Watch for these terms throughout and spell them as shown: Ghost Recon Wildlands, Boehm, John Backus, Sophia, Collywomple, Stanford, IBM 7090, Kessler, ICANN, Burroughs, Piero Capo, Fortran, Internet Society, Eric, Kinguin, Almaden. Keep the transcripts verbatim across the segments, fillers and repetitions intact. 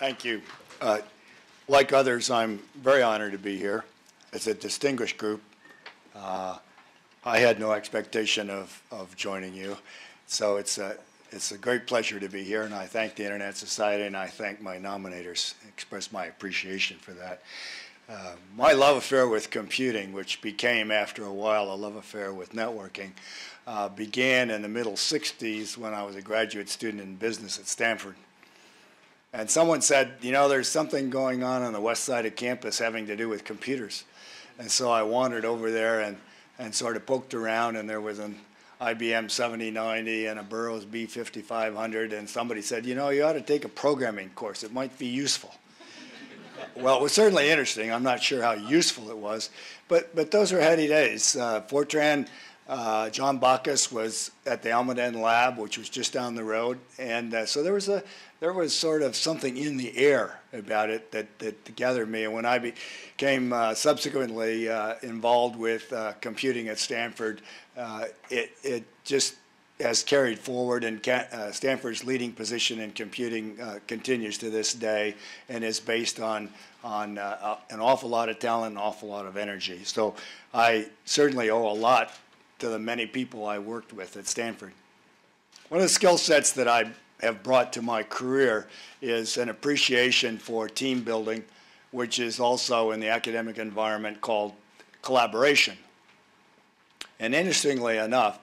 Thank you. Uh, like others, I'm very honored to be here. It's a distinguished group. Uh, I had no expectation of, of joining you. So it's a, it's a great pleasure to be here, and I thank the Internet Society, and I thank my nominators. I express my appreciation for that. Uh, my love affair with computing, which became, after a while, a love affair with networking, uh, began in the middle sixties when I was a graduate student in business at Stanford. And someone said, you know, there's something going on on the west side of campus having to do with computers. And so I wandered over there and, and sort of poked around, and there was an I B M seventy ninety and a Burroughs B fifty-five hundred, and somebody said, you know, you ought to take a programming course. It might be useful. Well, it was certainly interesting. I'm not sure how useful it was, but but those were heady days. Uh, Fortran, uh, John Backus was at the Almaden lab, which was just down the road, and uh, so there was a there was sort of something in the air about it that that gathered me. And when I became uh, subsequently uh, involved with uh, computing at Stanford, uh, it it just has carried forward, and uh, Stanford's leading position in computing uh, continues to this day, and is based on on uh, an awful lot of talent, an awful lot of energy. So I certainly owe a lot to the many people I worked with at Stanford. One of the skill sets that I have brought to my career is an appreciation for team building, which is also in the academic environment called collaboration. And interestingly enough,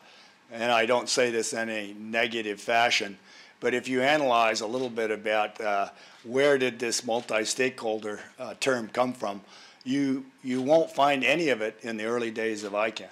and I don't say this in a negative fashion, but if you analyze a little bit about uh, where did this multi-stakeholder uh, term come from, you, you won't find any of it in the early days of ICANN.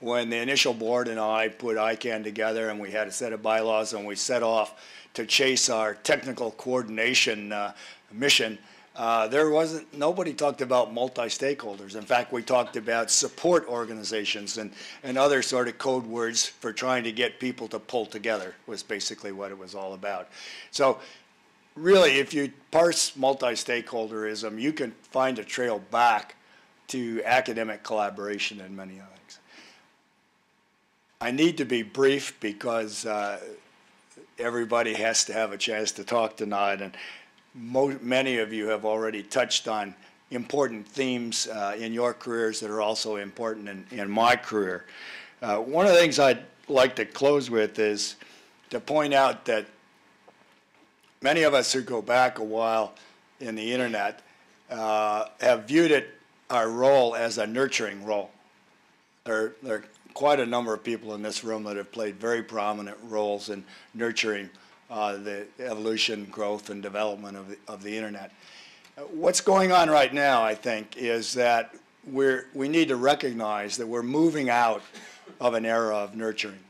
When the initial board and I put ICANN together, and we had a set of bylaws, and we set off to chase our technical coordination uh, mission, Uh, there wasn't, nobody talked about multi-stakeholders. In fact, we talked about support organizations and, and other sort of code words for trying to get people to pull together, was basically what it was all about. So really, if you parse multi-stakeholderism, you can find a trail back to academic collaboration and many other things. I need to be brief because uh, everybody has to have a chance to talk tonight, and Mo many of you have already touched on important themes uh, in your careers that are also important in, in my career. Uh, one of the things I'd like to close with is to point out that many of us who go back a while in the Internet uh, have viewed it, our role, as a nurturing role. There, there are quite a number of people in this room that have played very prominent roles in nurturing Uh, the evolution, growth, and development of the, of the Internet. Uh, what's going on right now, I think, is that we're, we need to recognize that we're moving out of an era of nurturing.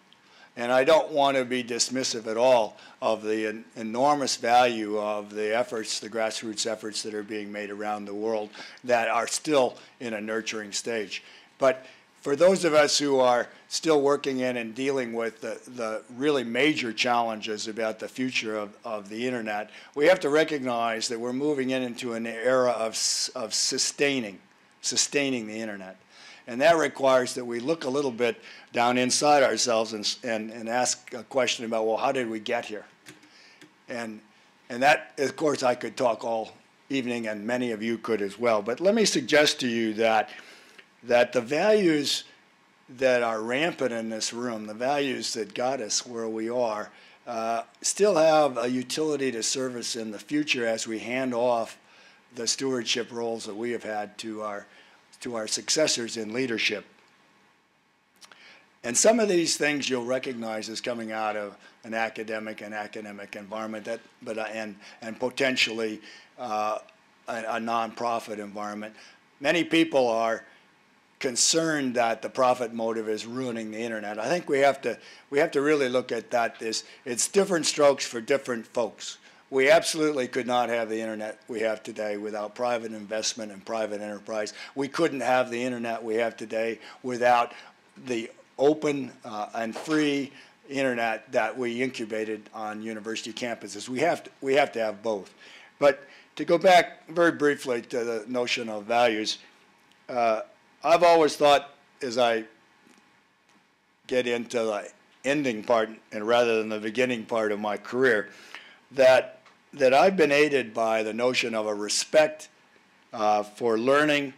And I don't want to be dismissive at all of the en enormous value of the efforts, the grassroots efforts that are being made around the world that are still in a nurturing stage. But for those of us who are still working in and dealing with the, the really major challenges about the future of, of the Internet, we have to recognize that we're moving in into an era of, of sustaining, sustaining the Internet. And that requires that we look a little bit down inside ourselves and, and, and ask a question about, well, how did we get here? And, and that, of course, I could talk all evening, and many of you could as well. But let me suggest to you that that the values that are rampant in this room, the values that got us where we are, uh, still have a utility to service in the future as we hand off the stewardship roles that we have had to our, to our successors in leadership. And some of these things you'll recognize as coming out of an academic and academic environment, that, but, uh, and, and potentially uh, a, a nonprofit environment. Many people are concerned that the profit motive is ruining the Internet. I think we have to we have to really look at that. This it's different strokes for different folks. We absolutely could not have the Internet we have today without private investment and private enterprise. We couldn't have the Internet we have today without the open uh, and free Internet that we incubated on university campuses. We have to, we have to have both. But to go back very briefly to the notion of values. Uh, I've always thought, as I get into the ending part, and rather than the beginning part of my career, that that I've been aided by the notion of a respect uh, for learning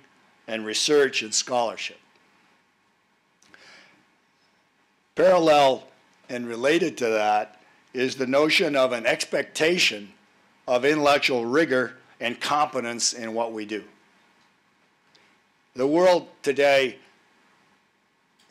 and research and scholarship. Parallel and related to that is the notion of an expectation of intellectual rigor and competence in what we do. The world today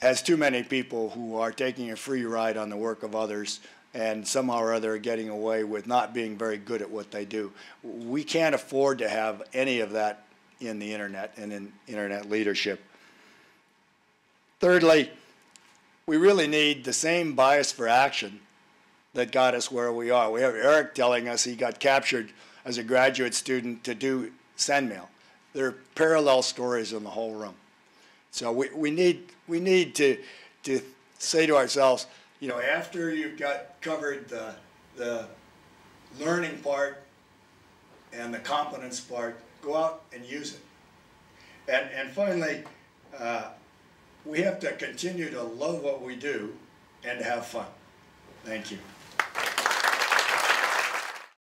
has too many people who are taking a free ride on the work of others and somehow or other getting away with not being very good at what they do. We can't afford to have any of that in the internet and in internet leadership. Thirdly, we really need the same bias for action that got us where we are. We have Eric telling us he got captured as a graduate student to do send mail. There are parallel stories in the whole room. So we, we need, we need to, to say to ourselves, you know, after you've got covered the, the learning part and the competence part, go out and use it. And, and finally, uh, we have to continue to love what we do and have fun. Thank you.